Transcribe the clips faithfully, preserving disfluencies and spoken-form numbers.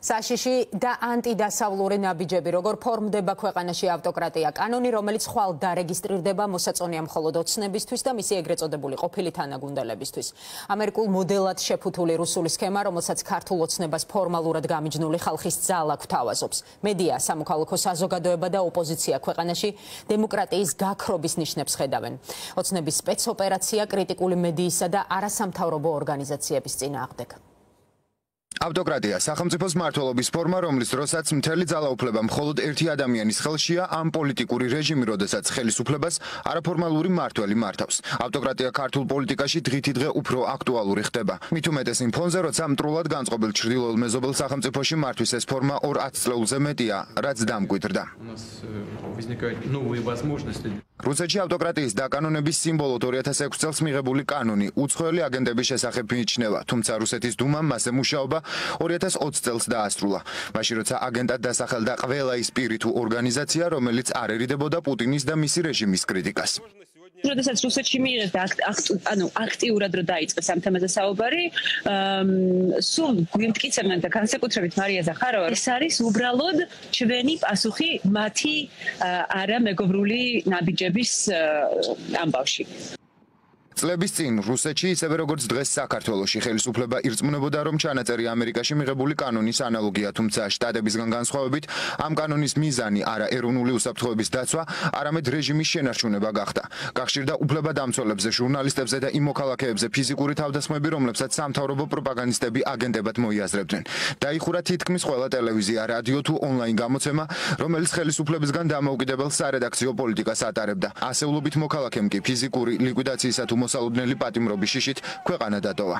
Sashishi da anti da sauluri nabijები როგორ ფორმდება ქვეყანაში ავტოკრატია კანონი რომელიც ხვალ დარეგისტრირდება მოსაწონია მხოლოდ ოცნებისთვის და მისი ეგრეთ წოდებული ყოფილი თანაგუნდალებისთვის ამერიკულ მოდელად შეფუთული რუსული სქემა რომელსაც ქართულ ოცნებას ფორმალურად გამიჯნული ხალხის ძალა გვთავაზობს მედია სამოქალაქო საზოგადოება და ოპოზიცია ქვეყანაში დემოკრატიის გაქრობის ნიშნებს ხედავენ ოცნების სპეცოპერაცია კრიტიკული მედიისა და არასამთავრობო ორგანიზაციების წინააღმდეგ Autocratia, სახელმწიფოს მმართველობის ფორმა, რომლის დროსაც მთელი ძალაუფლება მხოლოდ ერთი ადამიანის ხელშია, ამ პოლიტიკური რეჟიმი, როდესაც ხელისუფლებას არაფორმალური მმართველი მართავს. Ავტოკრატია ქართულ პოლიტიკაში დღითიდღე უფრო აქტუალური ხდება. მით უმეტეს იმ ფონზე, როცა მტრულად განწყობილ ჩრდილოელ მეზობელ სახელმწიფოში მართვის ეს ფორმა ორ ათს წლებზე მეტია, რაც დამკვიდრდა. რუსეთში ავტოკრატიის დაკანონების სიმბოლოდ ორი ათას ექვსი წელს მიღებული კანონი უცხოელი აგენტების შესახებ მიიჩნევა, თუმცა რუსეთის დუმამ მასზე მუშაობა ორი ათას ოცი წელს დაასრულა. მაშინ როცა აგენტად დასახელდა ყველა ის პირი თუ ორგანიზაცია, რომელიც არ ერიდებოდა პუტინის და მისი რეჟიმის კრიტიკას. როდესაც რუსეთში მიიღეს ანუ აქტიურად რო დაიწყეს ამ თემაზე საუბარი, სულ გვიმტკიცებდნენ და განსაკუთრებით მარია ზახაროვა, ეს არის უბრალოდ ჩვენი პასუხი მათი არამეგობრული ნაბიჯების ამბავში. წლების წინ რუსეთში ისევე როგორც დღეს საქართველოში ხელისუფლება ირწმუნებოდა რომ ჩანაწერი ამერიკაში მიღებული კანონის ანალოგია თუმცა შტატებისგან განსხვავებით ამ კანონის მიზანი არა ეროვნული უსაფრთხოების დაცვა არამედ რეჟიმის შენარჩუნება გახდა გახშირდა უფლებადამცველებზე ჟურნალისტებზე და იმ მოქალაქეებზე ფიზიკური თავდასხმები რომლებსაც სამთავრობო პროპაგანდისტები აგენტებად მოიაზრებდნენ დაიხურა თითქმის ყველა ტელევიზია რადიო თუ ონლაინ გამოცემა რომელიც ხელისუფლებისგან დამოუკიდებელ სარედაქციო პოლიტიკას ატარებდა ასეულობით მოქალაქემ კი ფიზიკური ლიკვიდაციისა თუ მოსალოდნელი პატიმრობის შიშით ქვეყანა დატოვა.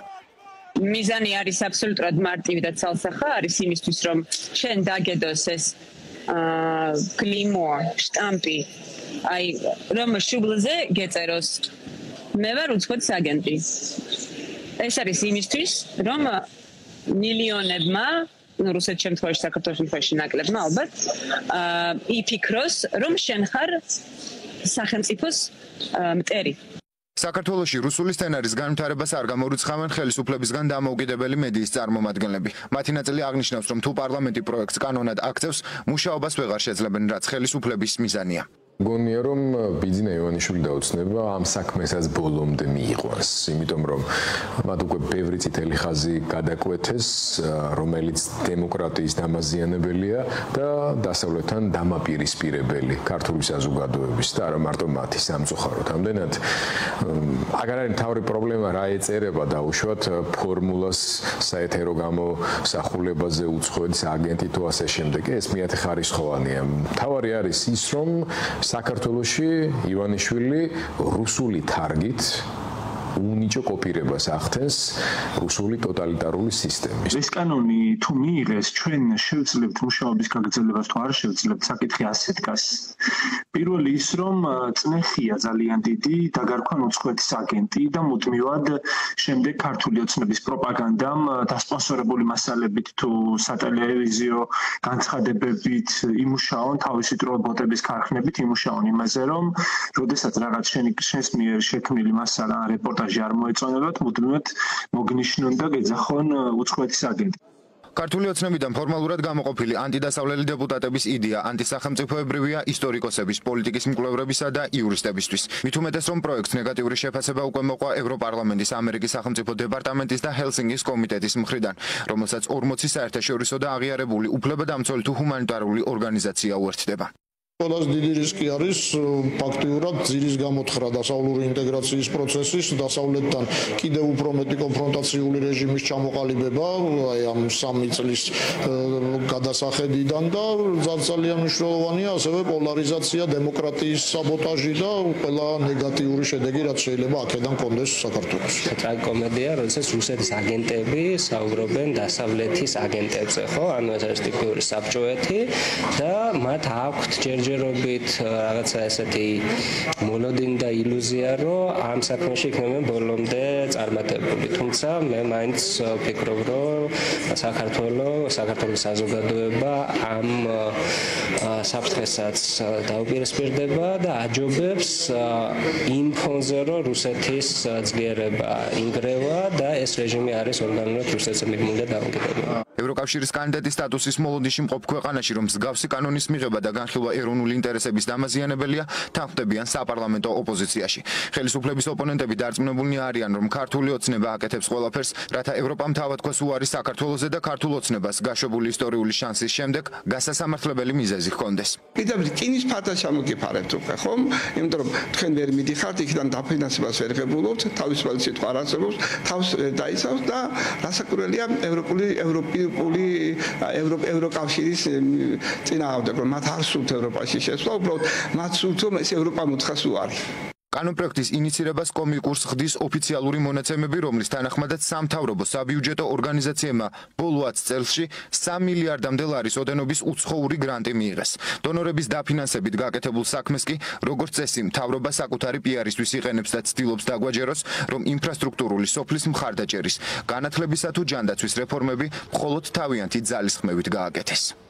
Მიზანი არის აბსოლუტურად მარტივი და ცალსახა არის იმისთვის რომ შენ დაგედოს ეს კლიმოა, შტამპი, აი რომ შუბლზე გეწეროს. მე ვარ უცხოეთის აგენტი. ეს არის იმისთვის რომ მილიონებმა რუსეთ შემთხვევაში საქართველოს შემთხვევაში ნაკლებმა ალბათ იფიქროს რომ შენ ხარ სახელმწიფოს მტერი. საქართველოში რუსული სცენარის განვითარებას არ გამორიცხავენ ხელისუფლებისგან დამოუკიდებელი მედიის წარმომადგენლები. მათი ნაწილი აღნიშნავს, რომ თუ პარლამენტი პროექტს კანონად აქცევს, მუშაობას ვეღარ შეძლებენ, რაც ხელისუფლების მიზანია. გონია რომ ბიძინა ივანიშვილი დაუცნება ამ საქმესაც ბოლომდე მიიყვანს, იმიტომ რომ მათ უკვე ბევრი წითელი ხაზი გადაკვეთეს, რომელიც დემოკრატიის დამაზიანებელია და დასავლეთთან დამაპირისპირებელი ქართული საზოგადოების და არა მარტო მათი სამწუხაროდ. ამდენად აგ არ არის თავი პრობლემა რა ეწერება დაუშვათ ფორმულას საეთერო გამოსახულებაზე უცხოეთის აგენტი თუ ასე შემდეგ. ეს მეათე ხარისხოვანია. თავარი არის ის რომ საქართველოში ივანიშვილი რუსული თარგით უნიჭო კოპირებას ახდენს რუსული ტოტალიტარული სისტემის. ეს კანონი თუ მიიღეს, ჩვენ შევძლებთ მუშაობის გაგრძელებას თუ არ შევძლებთ, საკითხი ასეთ გას. პირველი ის რომ წნეხია ძალიან დიდი დაგარქვა უცხოეთის აგენტი და მუდმივად შემდეგ ქართული ოცნების პროპაგანდამ დასპონსორებული მასალებით თუ სატელევიზიო განცხადებებით იმუშაონ თავისი ტროლბოტების ქარხნებით იმუშაონ იმაზე რომ როდესაც რაღაც შენს მიერ შექმნილი მასალა რეპორტაჟი არ მოეწონებათ, მუდმივად მოგნიშნონ და გეძახონ უცხოეთის აგენტს. ქართული ოცნებიდან ფორმალურად გამოყოფილი ანტიდასავლელი დეპუტატების იდეა ანტისახელმწიფოებრივია ისტორიკოსების, პოლიტიკის მკვლევრებისა და იურისტებისთვის. მით უმეტეს რომ პროექტს ნეგატიური შეფასება უკვე მოყვა ევროპარლამენტის, ამერიკის სახელმწიფო დეპარტამენტის და ჰელსინკის კომიტეტის მხრიდან, რომელსაც ორმოცი საერთაშორისო და აღიარებული უფლებადამცველი თუ ჰუმანიტარული ორგანიზაცია უერთდება. Ყველას დიდი რისკი არის ფაქტიურად ძირის გამოთხრა დასავლური ინტეგრაციის პროცესის დასავლეთთან კიდევ უფრო მეტი კონფრონტაციული რეჟიმის ჩამოყალიბება აი ამ სამი წლის გადასახედიდან და ძალიან მნიშვნელოვანია ასევე პოლარიზაცია, დემოკრატიის საბოტაჟი და ყველა ნეგატიური შედეგი რაც შეიძლება აქედან კონდეს საქართველოში. Ტრაგიკომედია, როდესაც რუსეთის აგენტები საუბრობენ დასავლეთის აგენტებზე, ხო? ანუ ეს არის ტიპური საბჭოეთი და მათ აქვთ ჯერ გამარჯერობით რაღაცა ესეთი მოლოდინდა ილუზია რომ ამ საქმეში იქნება ბოლომდე წარმატებული თუმცა მე მაინც ვფიქრობ რომ საქართველოს საქართველოს საზოგადოება ამ საფრთხესაც დაუპირისპირდება და აჯობებს იმ ფონზე რომ რუსეთის ძლიერება ინგრევა და ეს რეჟიმი არის ორგანულად რუსეთს მიბმულდა დამოკიდებული ევროკავშირის კანდიდატის სტატუსის მოლოდიში მყოფ ქვეყანაში რომ მსგავსი კანონის მიღება და განხილვა ეროვნული ინტერესების დამაზიანებელია თანხმდებიან საპარლამენტო ოპოზიციაში. Ხელისუფლების ოპონენტები დარწმუნებულნი არიან რომ ქართული ოცნება აკეთებს ყველაფერს, რათა ევროპამ თავადქვას უარი საქართველოზე და ქართულ ოცნებას გაშვებული ისტორიული შანსის შემდეგ გასასამართლებელი მიზეზი ჰქონდეს. Კიდევ რკინის ფათას ამოგიფარებთ უკვე, ხომ? Იმიტომ რომ თქვენ ვერ მიდიხართ იქიდან დაფინანსებას ვერ ღებულობთ, თავისუფალი სიტყვა არ არსებობს, თავს ვერ დაიცავს და რასაკვირველია ევროპული ევროპი Poli Euro Eurocavshiris წინააღმდეგ რომ მათ არ სურთ ევროპაში შესვლა, უბრალოდ მათ სურთ რომ ეს ევროპა მოხსნას უარი. Კანონპროექტის ინიცირებას კომიკურს ხდის ოფიციალური მონაცემები, რომლის თანახმადაც სამთავრობო საბიუჯეტო ორგანიზაციებმა ბოლო ათს წელში სამი მილიარდამდე ლარის ოდენობის უცხოური გრანტი მიიღეს. დონორების დაფინანსებით გაკეთებულ საქმეს კი, როგორც წესი, მთავრობა საკუთარი პიარისთვის იყენებს და ცდილობს დაგვაჯეროს, რომ ინფრასტრუქტურული სოფლის მხარდაჭერის, განათლებისა თუ ჯანდაცვის რეფორმები მხოლოდ თავიანთი ძალისხმევით გააკეთეს.